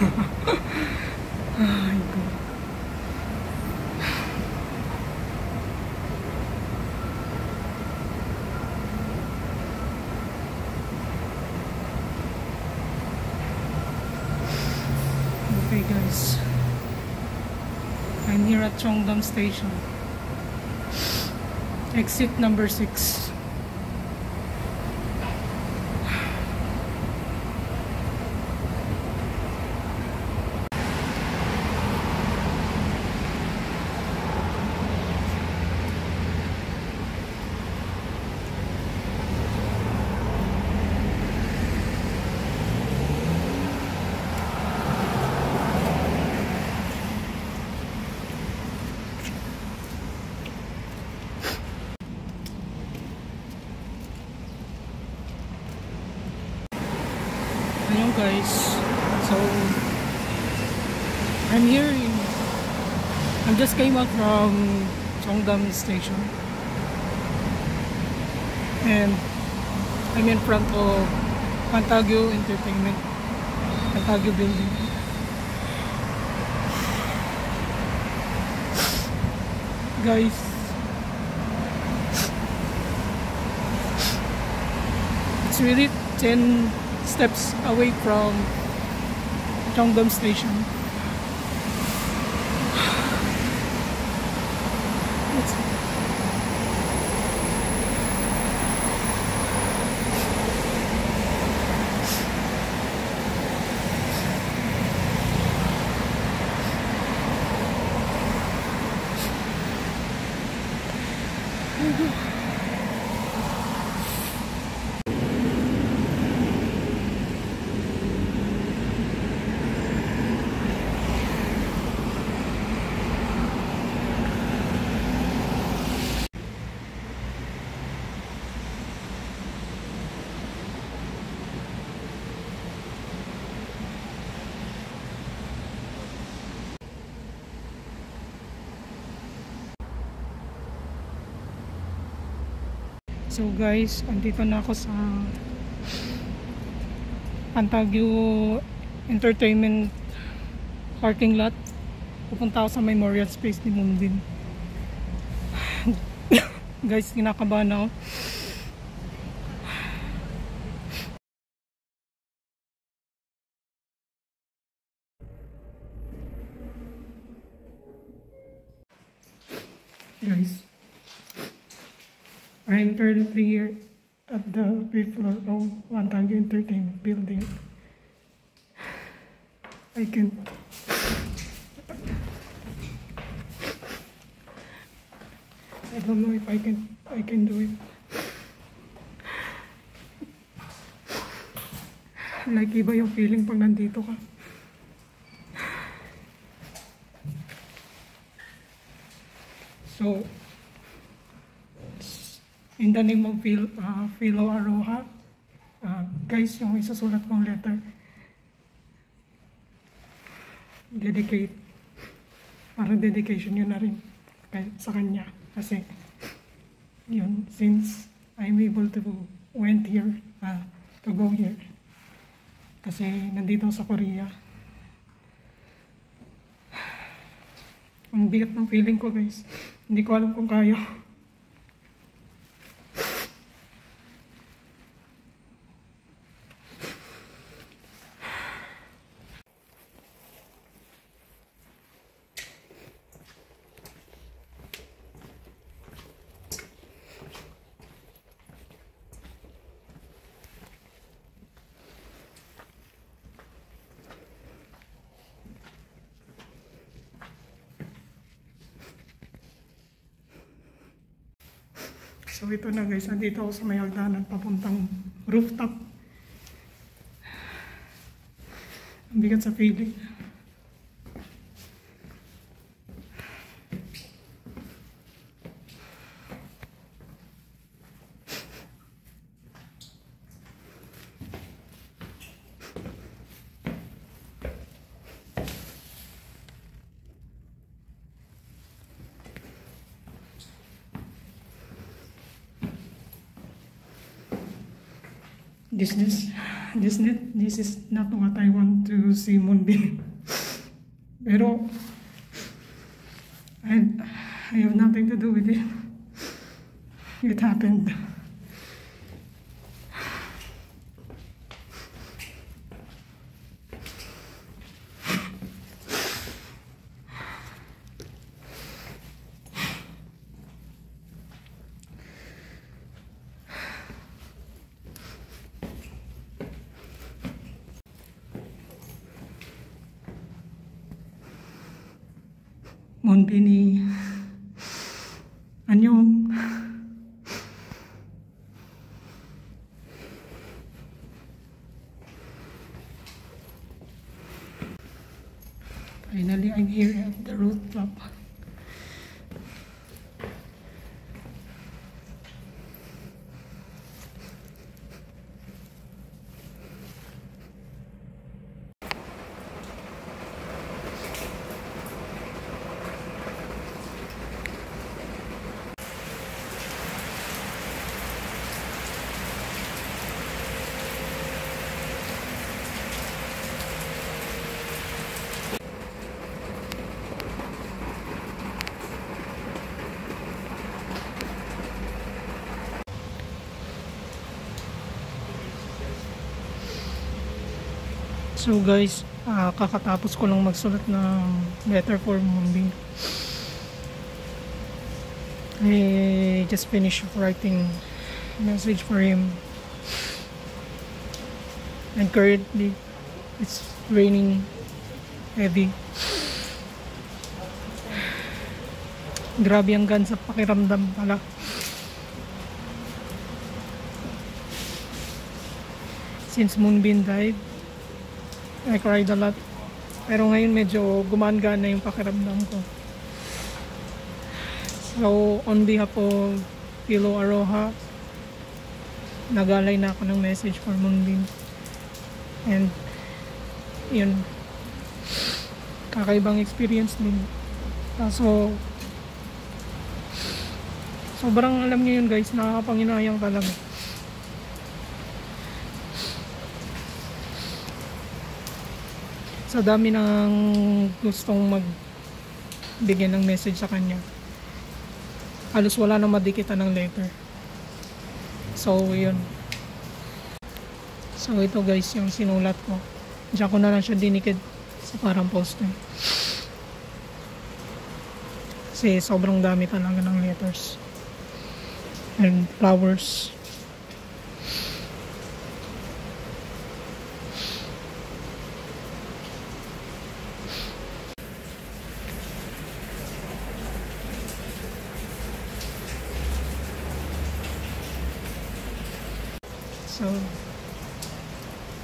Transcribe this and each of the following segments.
아이고. Okay guys, I'm here at Cheongdam Station, exit number 6. Guys, so I'm here. I just came out from Cheongdam Station, and I'm in front of Fantagio Entertainment, Fantagio building. Guys, it's really 10 steps away from Cheongdam Station. So guys, andito na ako sa Fantagio Entertainment parking lot. Pupunta ako sa memorial space ni Moonbin. Guys, kinakabahan ako. Guys, I'm currently here at the 5th floor of Fantagio Entertainment building. I don't know if I can do it. Like, iba yung feeling pag nandito ka. So, in the name of Philo Aroha, guys, yung isasulat kong letter, dedicate, para dedication yun na rin sa kanya, kasi yun, since I'm able to went here, to go here, kasi nandito sa Korea. Ang bigat ng feeling ko guys, hindi ko alam kung kaya. So ito na guys, nandito ako sa may hagdanan papuntang rooftop. Ang bigat sa feeling. Business. This is not what I want to see Moonbin. Pero I have nothing to do with it. It happened. Moonbin이 안녕. Finally, I'm here at the rooftop. So guys, kakatapos ko lang magsulat ng letter for Moonbin. I just finished writing a message for him. And currently, it's raining heavy. Grabe ang gaan sa pakiramdam pala. Since Moonbin died, I cried a lot. Pero ngayon medyo gumaan-gaan na yung pakiramdam ko. So, on behalf of Philo Aroha, nagalay na ako ng message for Moonbin. And, yun. Kakaibang experience din. Kaso, sobrang alam niyo yun guys, nakakapanginayang talaga. Sa dami ng gustong magbigay ng message sa kanya, halos wala nang madikita ng letter. So yun, so ito guys yung sinulat ko. Diyan ko na lang siya dinikit sa parang poster kasi sobrang dami talaga ng letters and flowers. So,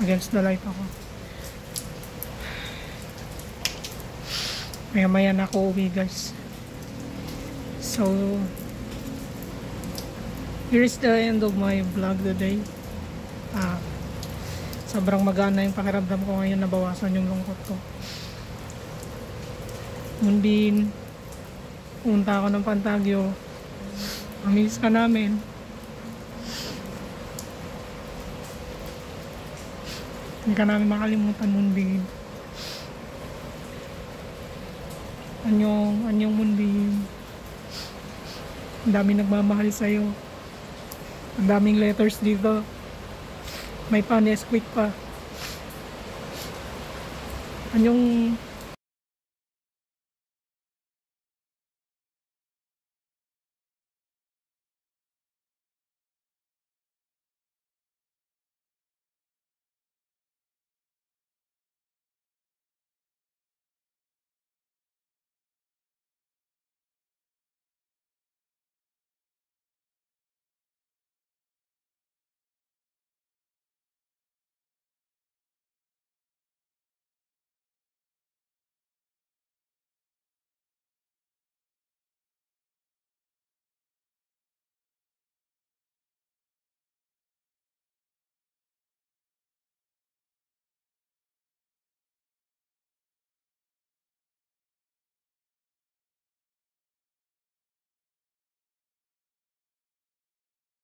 against the light ako. Maya-maya na ako uwi guys. So, here is the end of my vlog today. Sobrang magana yung pakiramdam ko ngayon, nabawasan yung lungkot ko. Moonbin, punta ako ng Fantagio. Amiss ka namin. Hindi ka namin makalimutan, Moonbin. Anyong Moonbin. Ang dami nagmamahal sa'yo. Ang daming letters dito. May pa, Nesquik pa. Anyong